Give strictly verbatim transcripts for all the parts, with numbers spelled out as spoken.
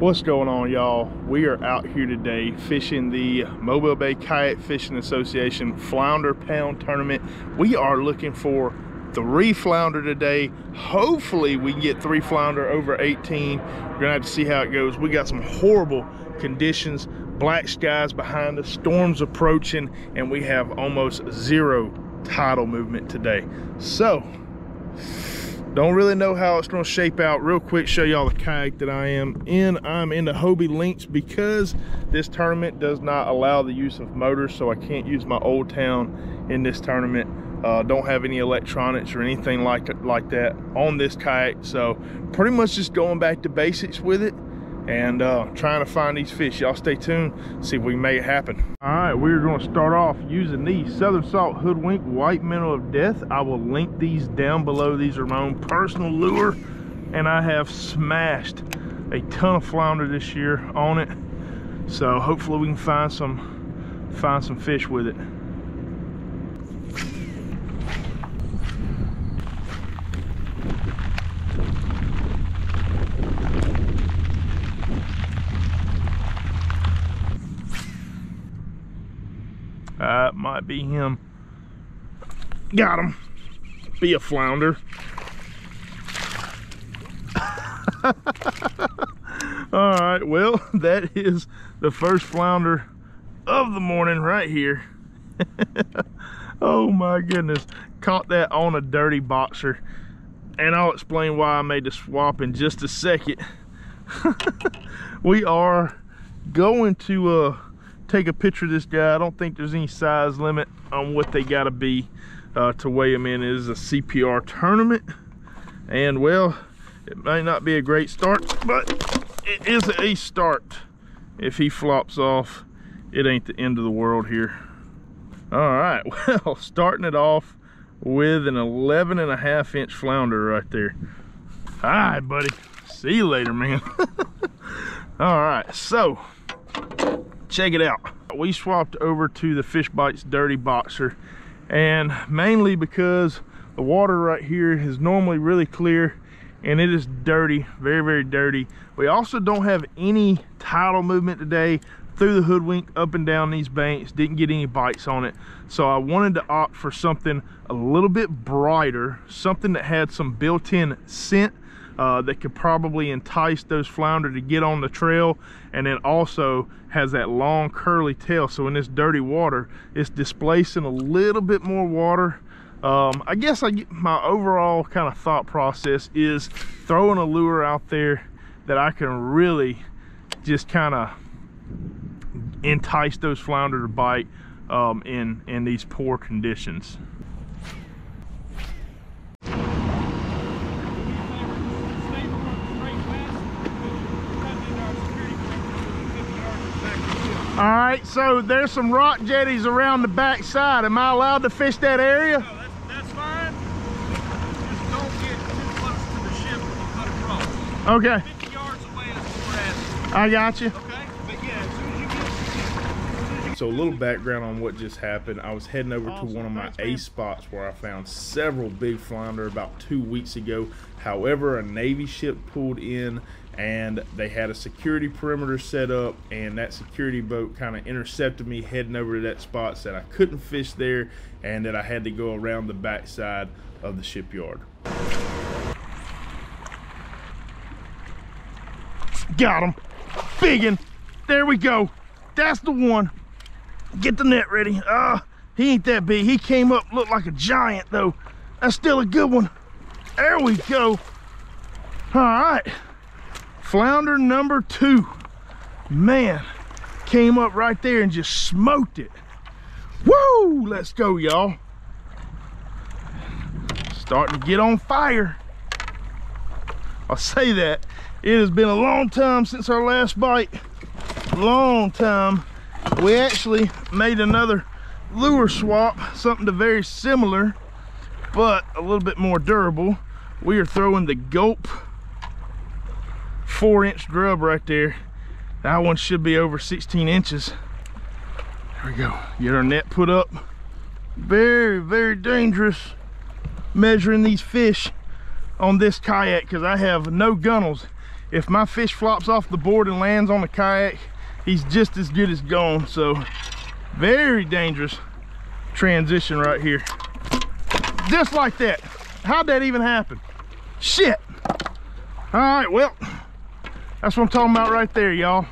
What's going on, y'all? We are out here today fishing the Mobile Bay Kayak Fishing Association Flounder Pound Tournament. We are looking for three flounder today. Hopefully we can get three flounder over eighteen. We're gonna have to see how it goes. We got some horrible conditions, black skies behind us, storms approaching, and we have almost zero tidal movement today. So don't really know how it's gonna shape out. Real quick, show y'all the kayak that I am in. I'm in the Hobie Lynx because this tournament does not allow the use of motors, so I can't use my Old Town in this tournament. Uh, don't have any electronics or anything like, like that on this kayak. So pretty much just going back to basics with it and uh, trying to find these fish. Y'all stay tuned, see if we can make it happen. All right, we're gonna start off using the Southern Salt Hoodwink White Minnow of Death. I will link these down below. These are my own personal lure, and I have smashed a ton of flounder this year on it. So hopefully we can find some, find some fish with it. That uh, might be him. Got him. Be a flounder. Alright, well, that is the first flounder of the morning right here. Oh my goodness. Caught that on a dirty boxer. And I'll explain why I made the swap in just a second. We are going to... Uh, take a picture of this guy. I don't think there's any size limit on what they gotta be uh, to weigh them in. It is a C P R tournament, and well, it may not be a great start, but it is a start. If he flops off, it ain't the end of the world here. All right, well, starting it off with an eleven and a half inch flounder right there. All right, buddy, see you later, man. All right, so check it out. We swapped over to the Fish Bites Dirty Boxer, and mainly because the water right here is normally really clear and it is dirty, very, very dirty. We also don't have any tidal movement today through the Hoodwink, up and down these banks. Didn't get any bites on it. So I wanted to opt for something a little bit brighter, something that had some built-in scent Uh, that could probably entice those flounder to get on the trail, and then also has that long curly tail. So in this dirty water, it's displacing a little bit more water. Um, I guess I, my overall kind of thought process is throwing a lure out there that I can really just kind of entice those flounder to bite um, in, in these poor conditions. All right, so there's some rock jetties around the back side. Am I allowed to fish that area? No, that's, that's fine. Just don't get too close to the ship when you cut across. Okay. fifty yards away is what we're asking. I got you. Okay, but yeah, as soon as you get... As soon as you... So a little background on what just happened. I was heading over awesome. to one of my Thanks, A man. spots where I found several big flounder about two weeks ago. However, a Navy ship pulled in, and they had a security perimeter set up, and that security boat kind of intercepted me heading over to that spot, said I couldn't fish there and that I had to go around the backside of the shipyard. Got him. Big one. There we go. That's the one. Get the net ready. Ah, uh, he ain't that big. He came up, looked like a giant though. That's still a good one. There we go. All right. Flounder number two, man, came up right there and just smoked it. Woo, let's go, y'all. Starting to get on fire. I'll say that. It has been a long time since our last bite. Long time. We actually made another lure swap, something to very similar, but a little bit more durable. We are throwing the Gulp four inch grub right there. That one should be over sixteen inches. There we go. Get our net put up. Very, very dangerous measuring these fish on this kayak because I have no gunnels. if my fish flops off the board and lands on the kayak, he's just as good as gone. So very dangerous transition right here. Just like that. How'd that even happen? Shit. All right, well, that's what I'm talking about right there, y'all.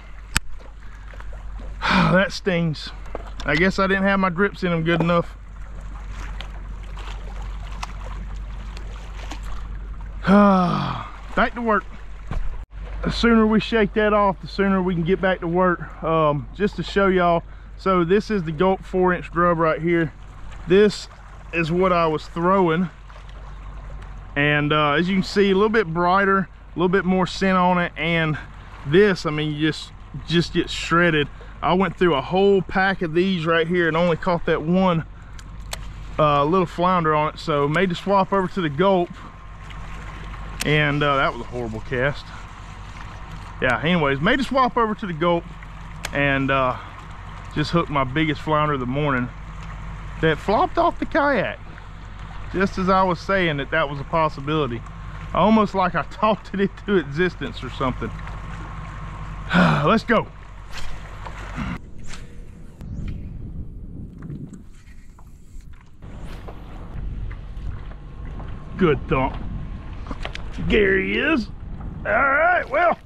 That stings. I guess I didn't have my grips in them good enough. Back to work. The sooner we shake that off, the sooner we can get back to work. Um, just to show y'all, so this is the Gulp four inch grub right here. This is what I was throwing. And uh, as you can see, a little bit brighter, a little bit more scent on it. And this, I mean, you just, just get shredded. I went through a whole pack of these right here and only caught that one uh, little flounder on it. So made the swap over to the Gulp. And uh, that was a horrible cast. Yeah, anyways, made the swap over to the Gulp and uh, just hooked my biggest flounder of the morning that flopped off the kayak. Just as I was saying that that was a possibility. Almost like I talked it into existence or something. Let's go. Good thump. There he is. All right, well,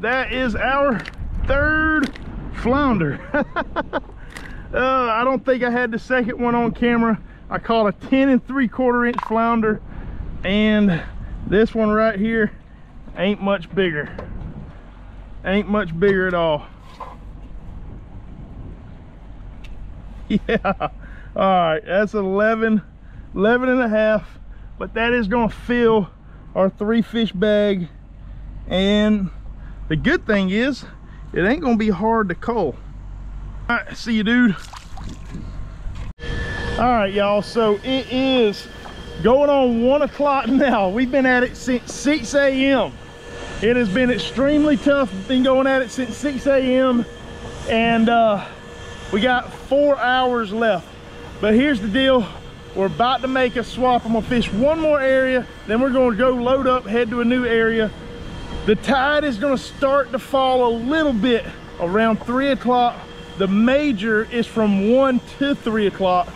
that is our third flounder. uh, I don't think I had the second one on camera. I caught a ten and three quarter inch flounder, and this one right here ain't much bigger. Ain't much bigger at all. Yeah, all right, that's eleven, eleven and a half, but that is gonna fill our three fish bag. And the good thing is, it ain't gonna be hard to cull. All right, see you, dude. All right, y'all, so it is going on one o'clock now. We've been at it since six A M It has been extremely tough. Been going at it since six A M And uh, we got four hours left. But here's the deal. We're about to make a swap. I'm gonna fish one more area, then we're gonna go load up, head to a new area. The tide is gonna start to fall a little bit around three o'clock. The major is from one to three o'clock.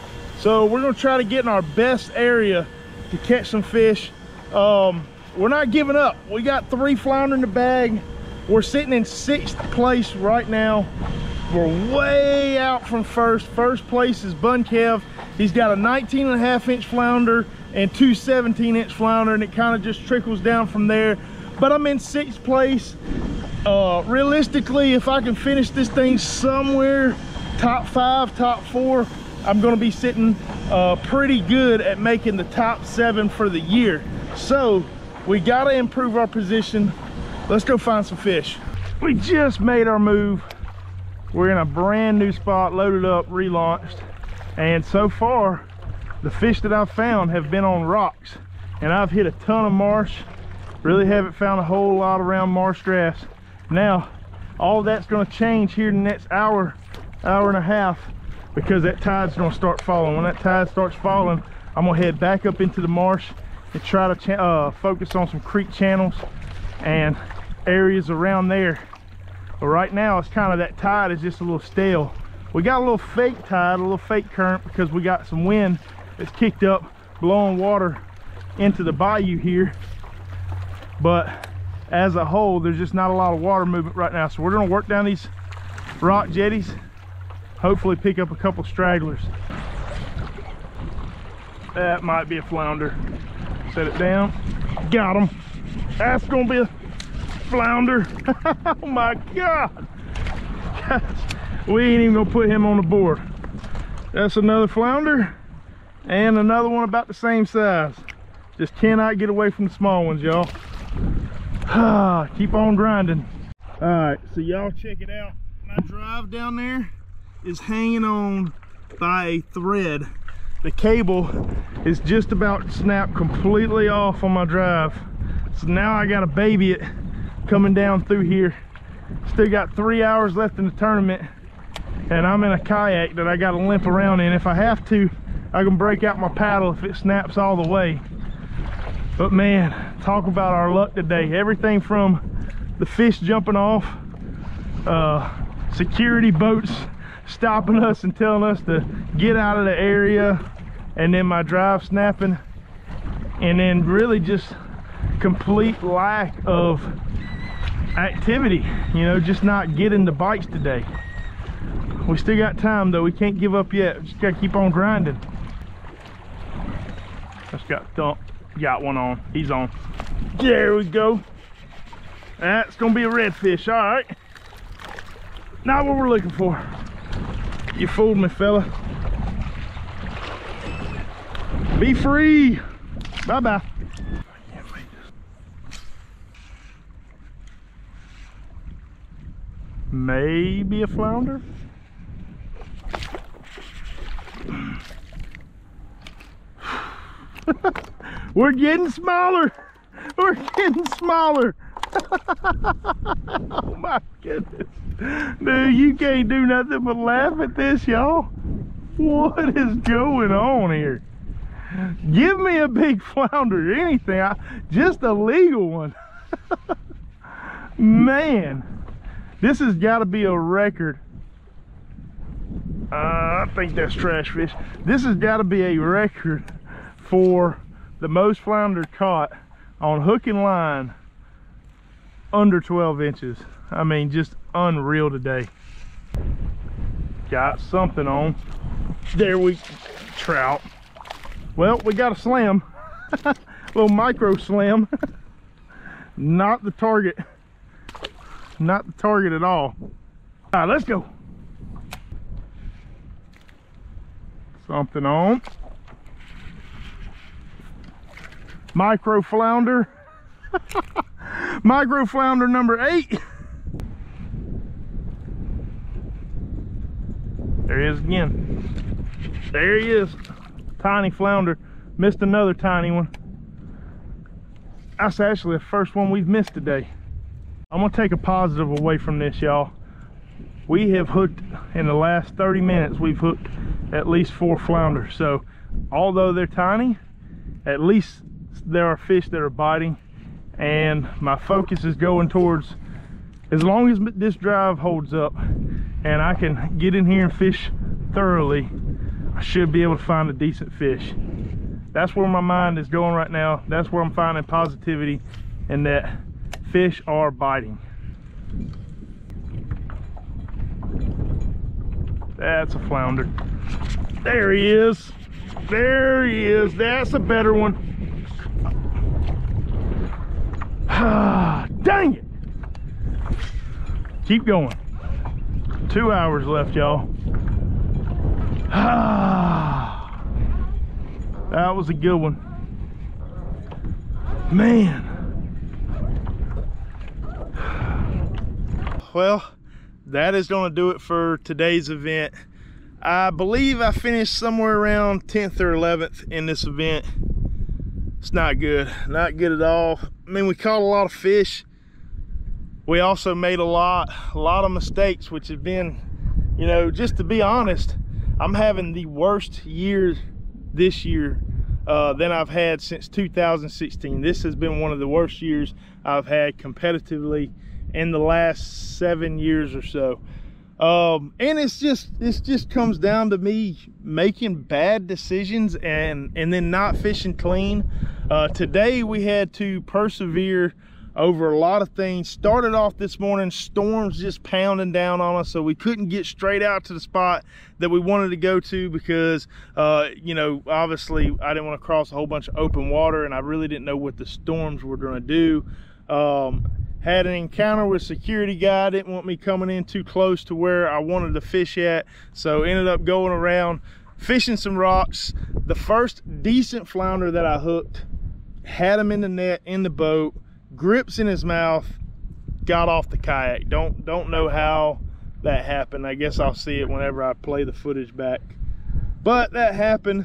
So we're gonna try to get in our best area to catch some fish. Um, we're not giving up. We got three flounder in the bag. We're sitting in sixth place right now. We're way out from first. First place is Bun Kev. He's got a nineteen and a half inch flounder and two seventeen inch flounder, and it kind of just trickles down from there. But I'm in sixth place. Uh, realistically, if I can finish this thing somewhere, top five, top four, I'm gonna be sitting uh, pretty good at making the top seven for the year. So we gotta improve our position. Let's go find some fish. We just made our move. We're in a brand new spot, loaded up, relaunched. And so far, the fish that I've found have been on rocks. And I've hit a ton of marsh. Really haven't found a whole lot around marsh grass. Now, all that's gonna change here in the next hour, hour and a half, because that tide's gonna start falling. When that tide starts falling, I'm gonna head back up into the marsh and try to uh, focus on some creek channels and areas around there. But right now, it's kind of that tide is just a little stale. We got a little fake tide, a little fake current, because we got some wind that's kicked up, blowing water into the bayou here. But as a whole, there's just not a lot of water movement right now. So we're gonna work down these rock jetties, hopefully pick up a couple stragglers. That might be a flounder. Set it down. Got him. That's gonna be a flounder. Oh my God. Gosh. We ain't even gonna put him on the board. That's another flounder and another one about the same size. Just cannot get away from the small ones, y'all. Keep on grinding. All right, so y'all check it out. My drive down there is hanging on by a thread. The cable is just about snapped completely off on my drive. So now I gotta baby it coming down through here. Still got three hours left in the tournament. And I'm in a kayak that I gotta limp around in. If I have to, I can break out my paddle if it snaps all the way. But man, talk about our luck today. Everything from the fish jumping off, uh, security boats stopping us and telling us to get out of the area, and then my drive snapping, and then really just complete lack of activity, you know, just not getting the bites today. We still got time though, we can't give up yet, we just gotta keep on grinding. Just got thumped, got one on, he's on. There we go. That's gonna be a redfish, all right. Not what we're looking for. You fooled me, fella. Be free. Bye-bye. Maybe a flounder. We're getting smaller. We're getting smaller. Oh my goodness. Dude, you can't do nothing but laugh at this, y'all. What is going on here? Give me a big flounder or anything. I, just a legal one. Man. This has got to be a record. Uh, I think that's trash fish. This has got to be a record for the most flounder caught on hook and line under twelve inches. I mean, just unreal today. Got something on. There we trout. Well, we got a slam. Little micro slam. Not the target. Not the target at all. All right, let's go. Something on. Micro flounder. Micro flounder number eight. There he is again. There he is. Tiny flounder. Missed another tiny one. That's actually the first one we've missed today. I'm gonna take a positive away from this, y'all. We have hooked, in the last thirty minutes, we've hooked at least four flounder. So although they're tiny, at least there are fish that are biting, and my focus is going towards, as long as this drive holds up and I can get in here and fish thoroughly, I should be able to find a decent fish. That's where my mind is going right now. That's where I'm finding positivity, and that fish are biting. That's a flounder. There he is. There he is. That's a better one. Ah, dang it. Keep going. Two hours left, y'all. Ah, that was a good one. Man. Well, that is going to do it for today's event. I believe I finished somewhere around tenth or eleventh in this event. It's not good. Not good at all. I mean, we caught a lot of fish. We also made a lot, a lot of mistakes, which have been, you know, just to be honest, I'm having the worst year this year uh, than I've had since two thousand sixteen. This has been one of the worst years I've had competitively in the last seven years or so, um and it's just this just comes down to me making bad decisions and and then not fishing clean. Uh today we had to persevere over a lot of things. Started off this morning, storms just pounding down on us, so we couldn't get straight out to the spot that we wanted to go to because uh you know, obviously I didn't want to cross a whole bunch of open water, and I really didn't know what the storms were going to do. um Had an encounter with security guy, didn't want me coming in too close to where I wanted to fish at, so ended up going around fishing some rocks. The first decent flounder that I hooked, had him in the net, in the boat, grips in his mouth, got off the kayak. Don't don't know how that happened. I guess I'll see it whenever I play the footage back. But that happened.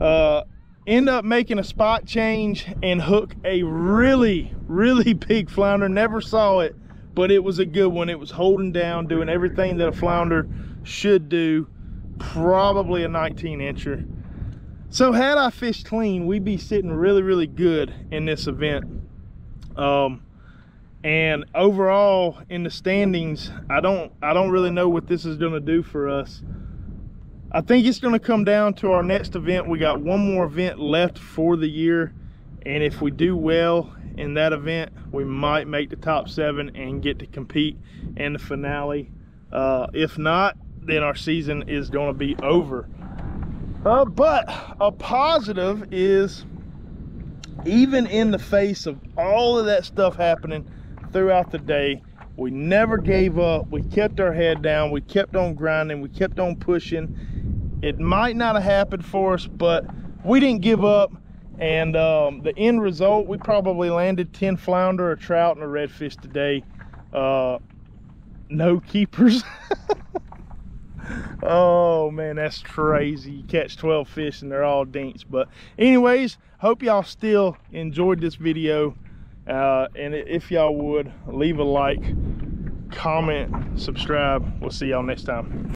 Uh, end up making a spot change and hook a really really big flounder. Never saw it, but it was a good one. It was holding down, doing everything that a flounder should do. Probably a nineteen incher. So had I fished clean, we'd be sitting really really good in this event. Um And overall in the standings, I don't I don't really know what this is going to do for us. I think it's going to come down to our next event. We got one more event left for the year, and if we do well in that event, we might make the top seven and get to compete in the finale. Uh, if not, then our season is going to be over. Uh, but a positive is, even in the face of all of that stuff happening throughout the day, we never gave up. We kept our head down. We kept on grinding. We kept on pushing. It might not have happened for us, but we didn't give up. And um, the end result, we probably landed ten flounder, a trout, and a redfish today. Uh, no keepers. Oh man, that's crazy. You catch twelve fish and they're all dinks. But anyways, hope y'all still enjoyed this video. Uh, and if y'all would, leave a like, comment, subscribe. We'll see y'all next time.